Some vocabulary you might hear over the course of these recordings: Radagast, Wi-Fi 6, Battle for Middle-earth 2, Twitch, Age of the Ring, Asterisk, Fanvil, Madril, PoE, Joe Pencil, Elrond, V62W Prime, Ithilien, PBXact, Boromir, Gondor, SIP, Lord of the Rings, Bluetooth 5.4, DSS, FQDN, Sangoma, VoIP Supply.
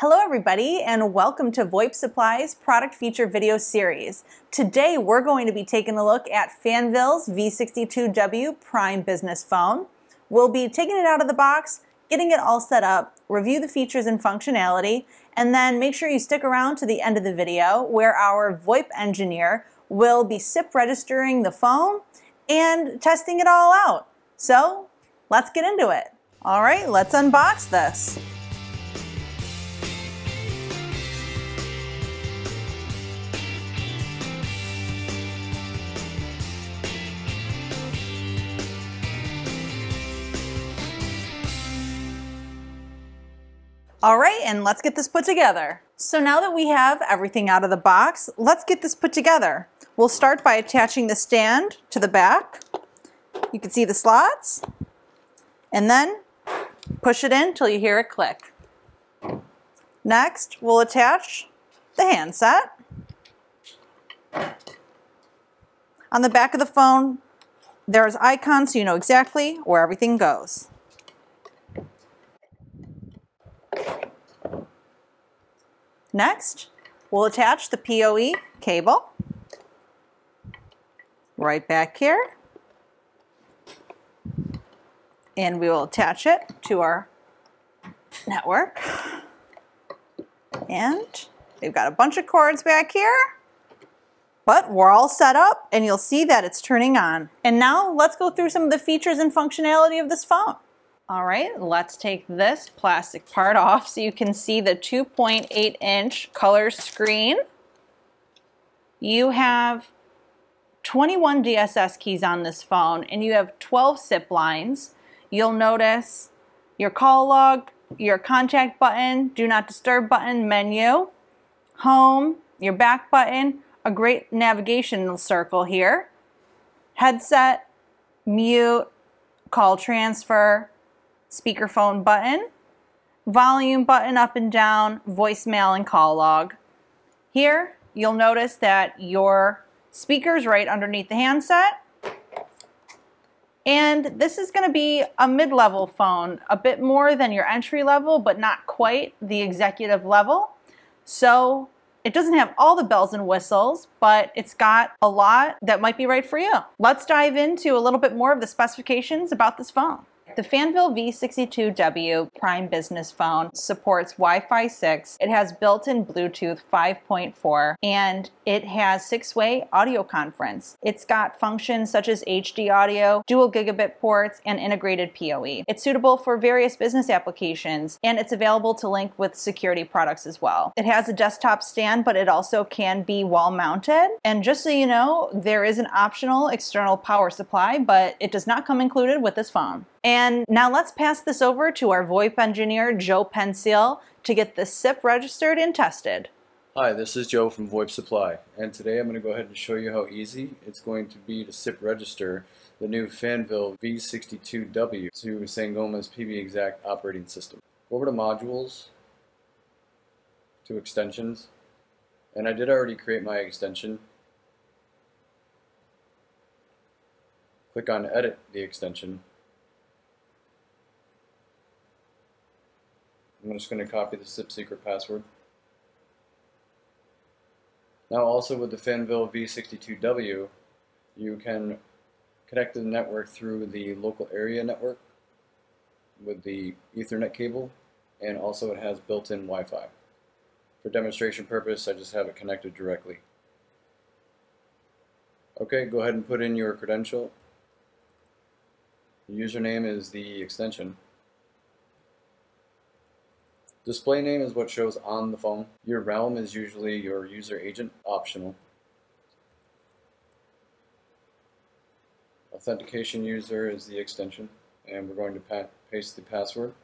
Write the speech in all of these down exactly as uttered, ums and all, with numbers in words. Hello everybody, and welcome to VoIP Supply's product feature video series. Today we're going to be taking a look at Fanvil's V sixty-two W Prime business phone. We'll be taking it out of the box, getting it all set up, review the features and functionality, and then make sure you stick around to the end of the video where our VoIP engineer will be S I P registering the phone and testing it all out. So let's get into it. All right, let's unbox this. All right, and let's get this put together. So now that we have everything out of the box, let's get this put together. We'll start by attaching the stand to the back. You can see the slots, and then push it in till you hear it click. Next, we'll attach the handset. On the back of the phone, there's icons so you know exactly where everything goes. Next, we'll attach the P O E cable right back here, and we will attach it to our network. And we've got a bunch of cords back here, but we're all set up and you'll see that it's turning on. And now let's go through some of the features and functionality of this phone. All right, let's take this plastic part off so you can see the two point eight inch color screen. You have twenty-one D S S keys on this phone and you have twelve S I P lines. You'll notice your call log, your contact button, do not disturb button, menu, home, your back button, a great navigational circle here, headset, mute, call transfer, speakerphone button, volume button up and down, voicemail and call log. Here you'll notice that your speaker's right underneath the handset, and this is going to be a mid-level phone, a bit more than your entry level but not quite the executive level. So it doesn't have all the bells and whistles, but it's got a lot that might be right for you. Let's dive into a little bit more of the specifications about this phone. The Fanvil V sixty-two W Prime business phone supports Wi-Fi six. It has built-in Bluetooth five point four, and it has six-way audio conference. It's got functions such as H D audio, dual gigabit ports, and integrated P O E. It's suitable for various business applications, and it's available to link with security products as well. It has a desktop stand, but it also can be wall-mounted. And just so you know, there is an optional external power supply, but it does not come included with this phone. And now let's pass this over to our VoIP engineer, Joe Pencil, to get the S I P registered and tested. Hi, this is Joe from VoIP Supply, and today I'm going to go ahead and show you how easy it's going to be to S I P register the new Fanvil V sixty-two W to Sangoma's PBXact operating system. Go over to Modules, to Extensions, and I did already create my extension. Click on Edit the extension. I'm just going to copy the S I P secret password. Now also with the Fanvil V sixty-two W, you can connect to the network through the local area network with the Ethernet cable, and also it has built-in Wi-Fi. For demonstration purpose, I just have it connected directly. Okay, go ahead and put in your credential. The username is the extension. Display name is what shows on the phone. Your realm is usually your user agent, optional. Authentication user is the extension, and we're going to pa paste the password.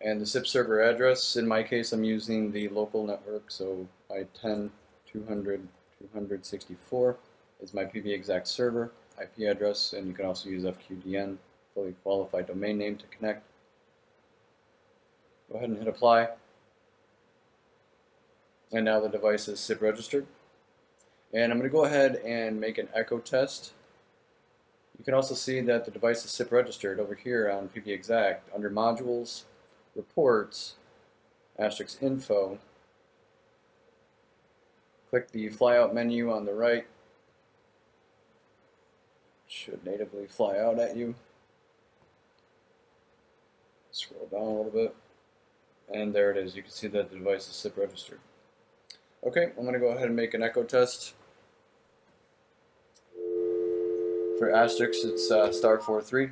And the S I P server address, in my case I'm using the local network, so I ten dot two hundred dot two sixty-four is my PBXact server, I P address, and you can also use F Q D N, fully qualified domain name to connect. Go ahead and hit apply, and now the device is S I P registered. And I'm going to go ahead and make an echo test. You can also see that the device is S I P registered over here on PBXact under modules. reports, asterisk info, click the flyout menu on the right. It should natively fly out at you. Scroll down a little bit, and there it is. You can see that the device is S I P registered. Okay, I'm going to go ahead and make an echo test. For Asterisk, it's uh, star four three.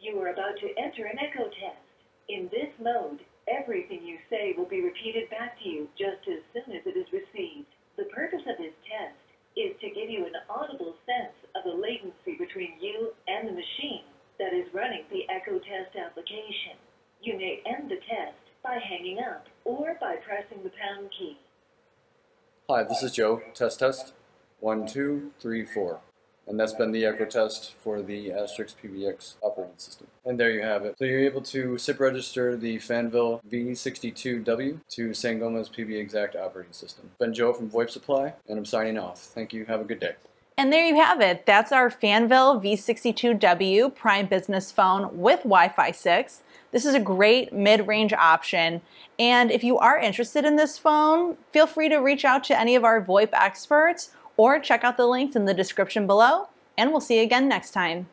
You are about to enter an echo test. In this mode, everything you say will be repeated back to you just as soon as it is received. The purpose of this test is to give you an audible sense of the latency between you and the machine that is running the echo test application. You may end the test by hanging up or by pressing the pound key. Hi, this is Joe. Test, test. One, two, three, four. And that's been the echo test for the Asterisk P B X operating system. And there you have it. So you're able to S I P register the Fanvil V sixty-two W to Sangoma's PBXact operating system. I've been Joe from VoIP Supply, and I'm signing off. Thank you. Have a good day. And there you have it. That's our Fanvil V sixty-two W Prime business phone with Wi-Fi six. This is a great mid-range option. And if you are interested in this phone, feel free to reach out to any of our VoIP experts or check out the links in the description below. And we'll see you again next time.